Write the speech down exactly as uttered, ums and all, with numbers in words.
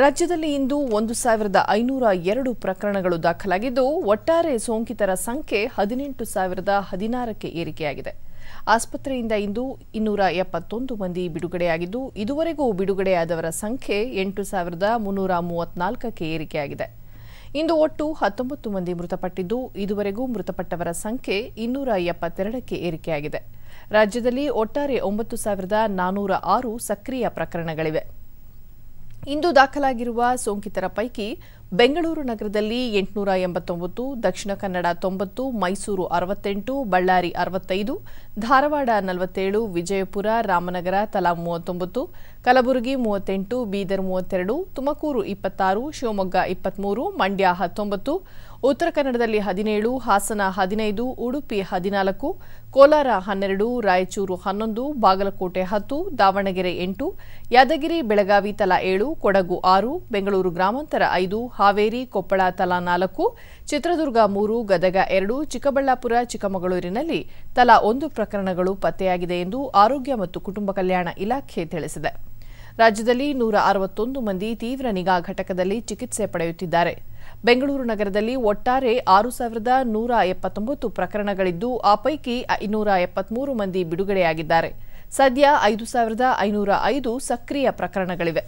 ರಾಜ್ಯದಲ್ಲಿ ಇಂದು ಒಂದು ಸಾವಿರದ ಐನೂರ ಎರಡು ಪ್ರಕರಣಗಳು ದಾಖಲಾಗಿದ್ದು ಒಟ್ಟಾರೆ ಸೋಂಕಿತರ ಸಂಖ್ಯೆ ಹದಿನೆಂಟು ಸಾವಿರದ ಹದಿನಾರು ಕ್ಕೆ ಏರಿಕೆಯಾಗಿದೆ. ಆಸ್ಪತ್ರೆಯಿಂದ ಇಂದು ಇನ್ನೂರ ಎಪ್ಪತ್ತೊಂದು ಮಂದಿ ಬಿಡುಗಡೆಯಾಗಿದ್ದು ಇದುವರೆಗೂ ಬಿಡುಗಡೆಯಾದವರ ಸಂಖ್ಯೆ ಎಂಟು ಸಾವಿರದ ಮುನ್ನೂರ ಮೂವತ್ತನಾಲ್ಕು ಕ್ಕೆ ಏರಿಕೆಯಾಗಿದೆ. ಇಂದು ಒಟ್ಟು ಹತ್ತೊಂಬತ್ತು ಮಂದಿ ಮೃತಪಟ್ಟಿದ್ದು ಇದುವರೆಗೂ ಮೃತಪಟ್ಟವರ ಸಂಖ್ಯೆ ಇನ್ನೂರ ಎಪ್ಪತ್ತೆರಡು ಕ್ಕೆ ಏರಿಕೆಯಾಗಿದೆ. ರಾಜ್ಯದಲ್ಲಿ ಒಟ್ಟಾರೆ ಒಂಬತ್ತು ಸಾವಿರದ ನಾನೂರ ಆರು ಸಕ್ರಿಯ ಪ್ರಕರಣಗಳಿವೆ. ಇಂದು ದಾಖಲಾಗಿರುವ ಸೋಂಕಿತರ ಪೈಕಿ ಬೆಂಗಳೂರು ನಗರದಲ್ಲಿ ಎಂಟುನೂರ ಎಂಬತ್ತೊಂಬತ್ತು, ದಕ್ಷಿಣ ಕನ್ನಡ ತೊಂಬತ್ತು, ಮೈಸೂರು ಅರವತ್ತೆಂಟು, ಬಳ್ಳಾರಿ ಅರವತ್ತೈದು, ಧಾರವಾಡ ನಲವತ್ತೇಳು, ವಿಜಯಪುರ, ರಾಮನಗರ ತಲಾ ಮೂವತ್ತೊಂಬತ್ತು, ಕಲಬುರಗಿ ಮೂವತ್ತೆಂಟು, ಬೀದರ್ ಮೂವತ್ತೆರಡು, ತುಮಕೂರು ಇಪ್ಪತ್ತಾರು, ಶಿವಮೊಗ್ಗ ಇಪ್ಪತ್ಮೂರು, ಮಂಡ್ಯ ಹತ್ತೊಂಬತ್ತು, ಉತ್ತರ ಕನ್ನಡದಲ್ಲಿ ಹದಿನೇಳು, ಹಾಸನ ಹದಿನೈದು, ಉಡುಪಿ ಹದಿನಾಲ್ಕು, ಕೋಲಾರ ಹನ್ನೆರಡು, ರಾಯಚೂರು ಹನ್ನೊಂದು, ಬಾಗಲಕೋಟೆ ಹತ್ತು, ದಾವಣಗೆರೆ ಎಂಟು, ಯಾದಗಿರಿ ಬೆಳಗಾವಿ ತಲಾ ಏಳು, ಕೊಡಗು ಆರು, ಬೆಂಗಳೂರು ಗ್ರಾಮಾಂತರ ಐದು, ಹಾವೇರಿ ಕೊಪ್ಪಳ ತಲಾ ನಾಲ್ಕು, ಚಿತ್ರದುರ್ಗ ಮೂರು, ಗದಗ ಎರಡು, ಚಿಕ್ಕಬಳ್ಳಾಪುರ ಚಿಕ್ಕಮಗಳೂರಿನಲ್ಲಿ ತಲಾ ಒಂದು ಪ್ರಕರಣಗಳು ಪತ್ತೆಯಾಗಿದೆ ಎಂದು ಆರೋಗ್ಯ ಮತ್ತು ಕುಟುಂಬ ಕಲ್ಯಾಣ ಇಲಾಖೆ ತಿಳಿಸಿದೆ. ರಾಜ್ಯದಲ್ಲಿ ನೂರ ಅರವತ್ತೊಂದು ಮಂದಿ ತೀವ್ರ ನಿಗಾ ಘಟಕದಲ್ಲಿ ಚಿಕಿತ್ಸೆ ಪಡೆಯುತ್ತಿದ್ದಾರೆ. ಬೆಂಗಳೂರು ನಗರದಲ್ಲಿ ಒಟ್ಟಾರೆ ಆರು ಸಾವಿರದ ನೂರ ಎಪ್ಪತ್ತೊಂಬತ್ತು ಪ್ರಕರಣಗಳಿದ್ದು ಆ ಪೈಕಿ ಇನ್ನೂರ ಎಪ್ಪತ್ಮೂರು ಮಂದಿ ಬಿಡುಗಡೆಯಾಗಿದ್ದಾರೆ. ಸದ್ಯ ಐದು ಸಾವಿರದ ಐನೂರ ಐದು ಸಕ್ರಿಯ ಪ್ರಕರಣಗಳಿವೆ.